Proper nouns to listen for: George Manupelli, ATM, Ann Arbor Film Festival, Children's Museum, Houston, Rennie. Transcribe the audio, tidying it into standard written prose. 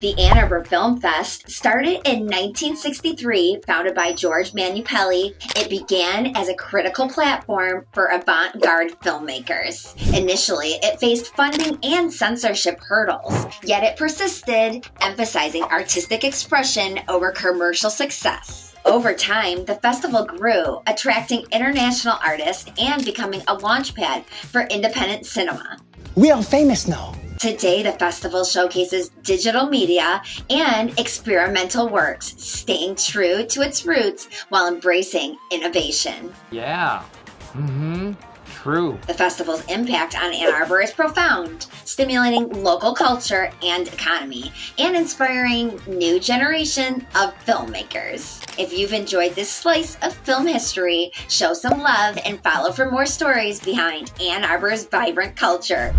The Ann Arbor Film Fest started in 1963, founded by George Manupelli. It began as a critical platform for avant-garde filmmakers. Initially, it faced funding and censorship hurdles, yet it persisted, emphasizing artistic expression over commercial success. Over time, the festival grew, attracting international artists and becoming a launchpad for independent cinema. We are famous now. Today, the festival showcases digital media and experimental works, staying true to its roots while embracing innovation. Yeah. True. The festival's impact on Ann Arbor is profound, stimulating local culture and economy, and inspiring new generation of filmmakers. If you've enjoyed this slice of film history, show some love and follow for more stories behind Ann Arbor's vibrant culture.